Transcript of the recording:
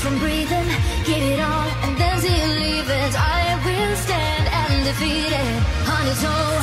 From breathing, give it all, and then see you leave it. I will stand undefeated on its own.